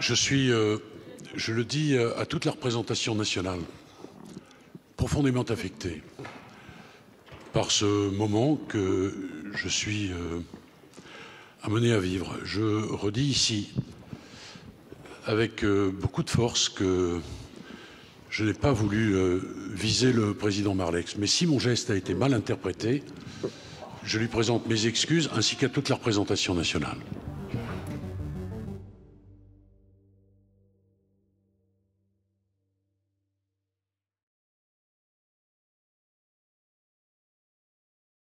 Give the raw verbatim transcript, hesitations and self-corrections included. Je suis, euh, je le dis à toute la représentation nationale, profondément affecté par ce moment que je suis euh, amené à vivre. Je redis ici, avec euh, beaucoup de force, que je n'ai pas voulu euh, viser le président Marleix. Mais si mon geste a été mal interprété, je lui présente mes excuses ainsi qu'à toute la représentation nationale.